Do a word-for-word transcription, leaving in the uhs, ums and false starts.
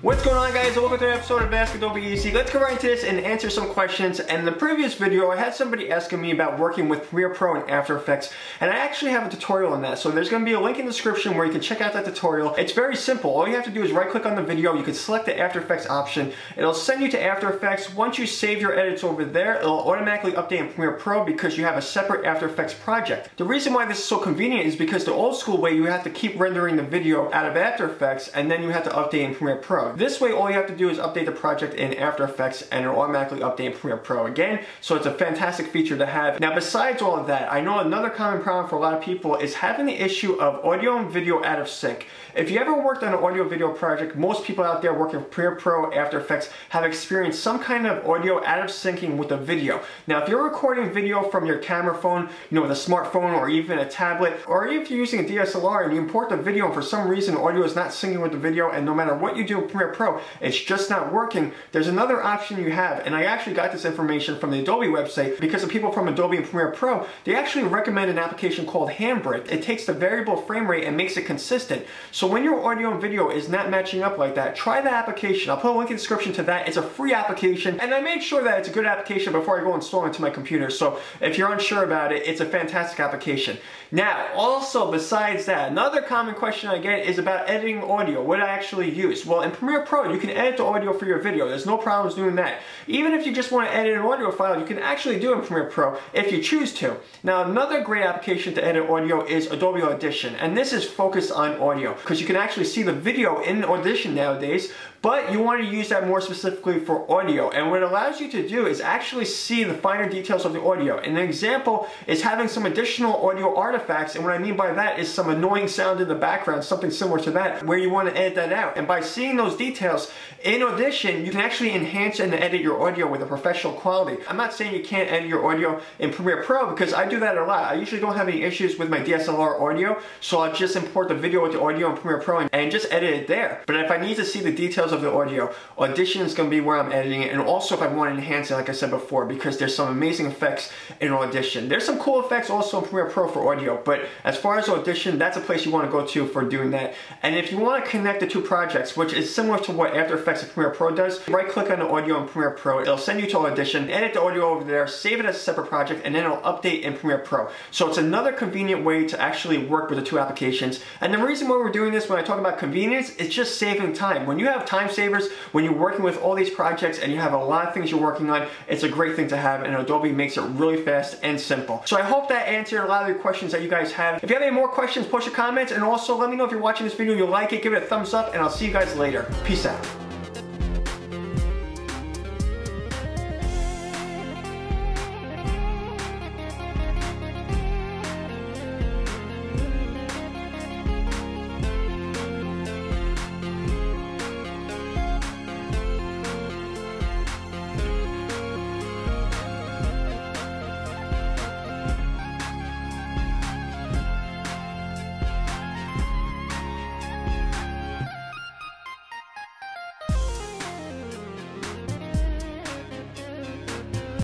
What's going on, guys? Welcome to an episode of Ask Adobeasy. Let's go right into this and answer some questions. And in the previous video, I had somebody asking me about working with Premiere Pro and After Effects, and I actually have a tutorial on that. So there's going to be a link in the description where you can check out that tutorial. It's very simple. All you have to do is right-click on the video. You can select the After Effects option. It'll send you to After Effects. Once you save your edits over there, it'll automatically update in Premiere Pro because you have a separate After Effects project. The reason why this is so convenient is because the old-school way, you have to keep rendering the video out of After Effects, and then you have to update in Premiere Pro. This way, all you have to do is update the project in After Effects and it'll automatically update in Premiere Pro again. So it's a fantastic feature to have. Now, besides all of that, I know another common problem for a lot of people is having the issue of audio and video out of sync. If you ever worked on an audio video project, most people out there working with Premiere Pro, After Effects have experienced some kind of audio out of syncing with the video. Now, if you're recording video from your camera phone, you know, with a smartphone or even a tablet, or if you're using a D S L R and you import the video and for some reason audio is not syncing with the video, and no matter what you do with Premiere Pro, it's just not working, there's another option you have, and I actually got this information from the Adobe website because the people from Adobe and Premiere Pro, they actually recommend an application called HandBrake. It takes the variable frame rate and makes it consistent. So when your audio and video is not matching up like that, try that application. I'll put a link in the description to that. It's a free application, and I made sure that it's a good application before I go install it to my computer. So if you're unsure about it, it's a fantastic application. Now, also besides that, another common question I get is about editing audio, what I actually use. Well, in Premiere Pro, you can edit the audio for your video. There's no problems doing that. Even if you just want to edit an audio file, you can actually do it in Premiere Pro if you choose to. Now, another great application to edit audio is Adobe Audition, and this is focused on audio because you can actually see the video in Audition nowadays, but you want to use that more specifically for audio. And what it allows you to do is actually see the finer details of the audio. And an example is having some additional audio artifacts, and what I mean by that is some annoying sound in the background, something similar to that, where you want to edit that out. And by seeing those details in Audition, you can actually enhance and edit your audio with a professional quality. I'm not saying you can't edit your audio in Premiere Pro because I do that a lot. I usually don't have any issues with my D S L R audio, so I'll just import the video with the audio in Premiere Pro and just edit it there. But if I need to see the details of the audio, Audition is going to be where I'm editing it, and also if I want to enhance it, like I said before, because there's some amazing effects in Audition. There's some cool effects also in Premiere Pro for audio, but as far as Audition, that's a place you want to go to for doing that. And if you want to connect the two projects, which is It's similar to what After Effects and Premiere Pro does. Right click on the audio in Premiere Pro, it'll send you to Audition, edit the audio over there, save it as a separate project, and then it'll update in Premiere Pro. So it's another convenient way to actually work with the two applications. And the reason why we're doing this when I talk about convenience is just saving time. When you have time savers, when you're working with all these projects and you have a lot of things you're working on, it's a great thing to have, and Adobe makes it really fast and simple. So I hope that answered a lot of your questions that you guys have. If you have any more questions, post your comments, and also let me know if you're watching this video, you'll like it, give it a thumbs up, and I'll see you guys later. Peace out.